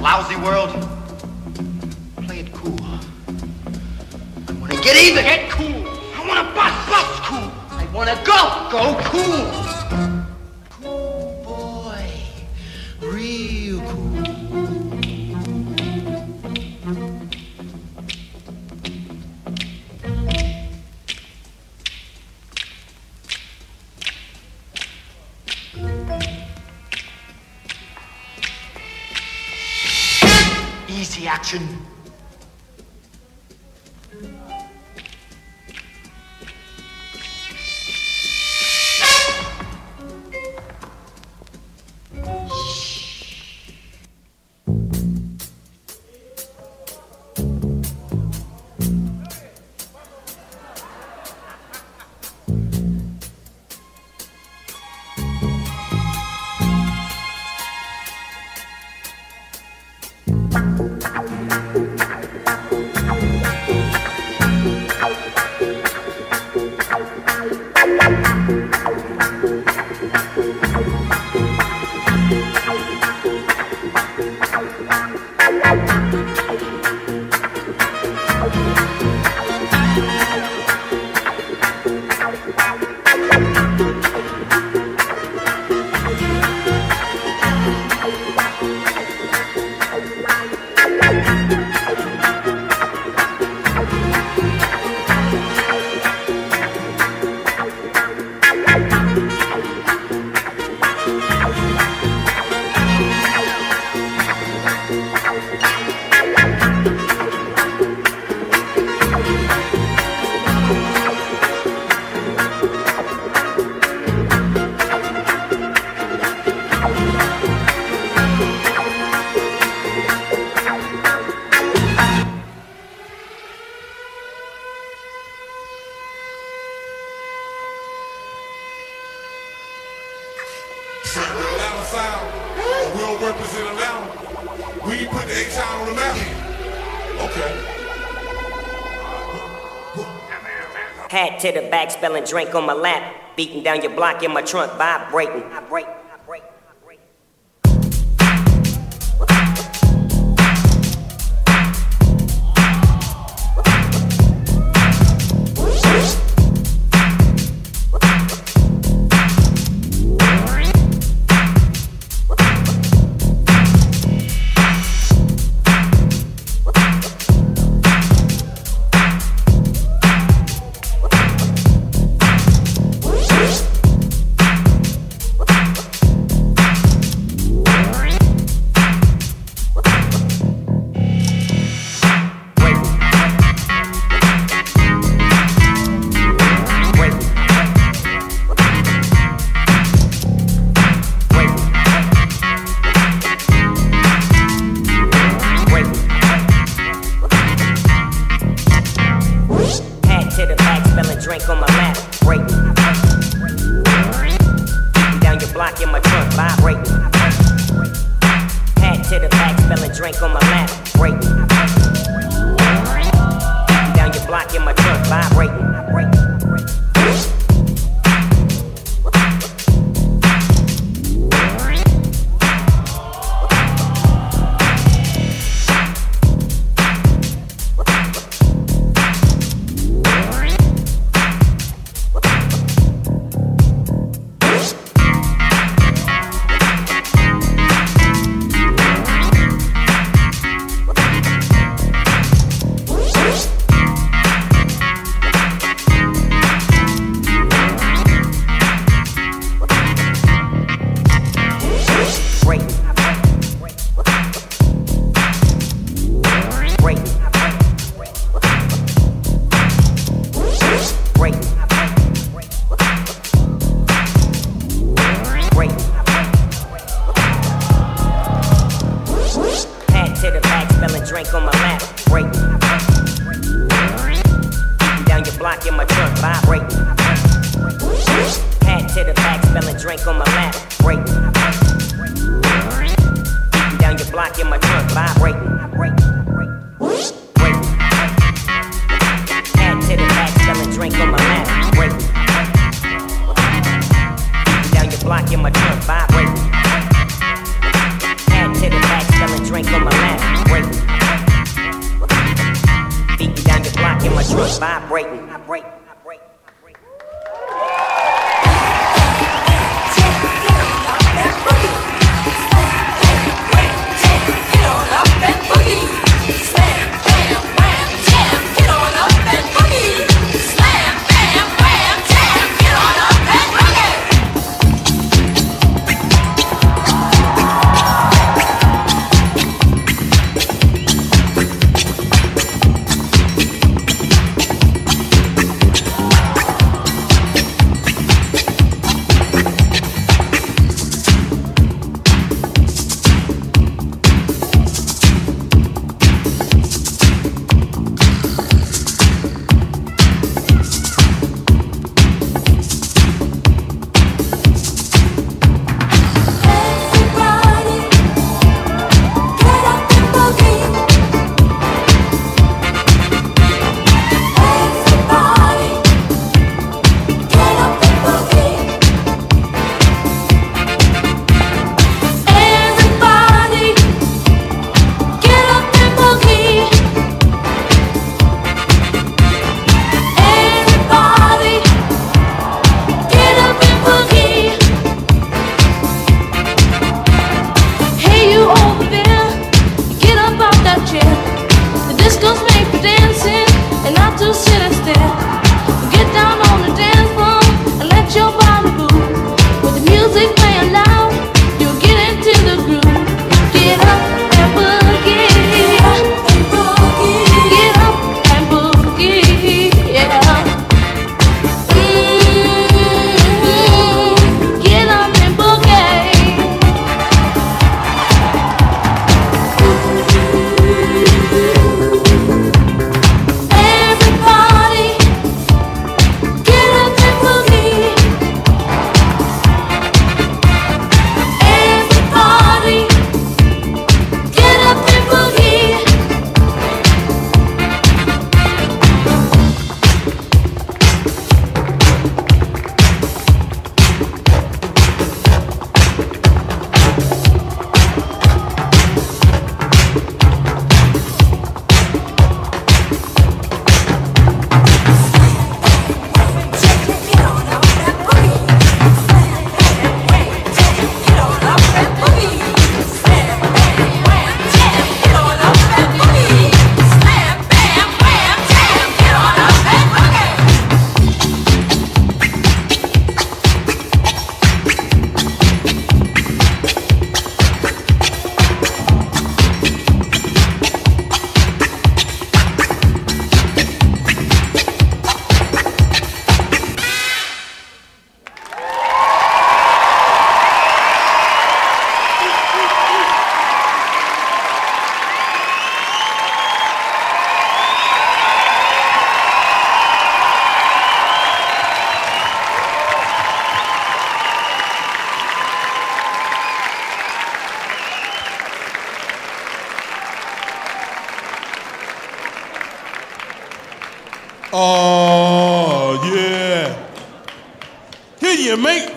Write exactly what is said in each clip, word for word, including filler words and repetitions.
lousy world. Play it cool. I want to get even. Get cool. I want to bust. Bust cool. I want to go. Go cool. Cool boy. Real cool. Easy action. Hat to the back, spilling drink on my lap, beating down your block in my trunk, vibrating. I break. Drink on my my truth vibrating. I break, I break, I break. Get on up and boogie. Slam, bam, wham, jam. Get on up and boogie. Slam, bam, wham, jam. Get on up and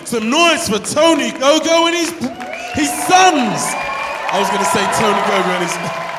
some noise for Tony Gogo and his, his sons. I was going to say Tony Gogo and his...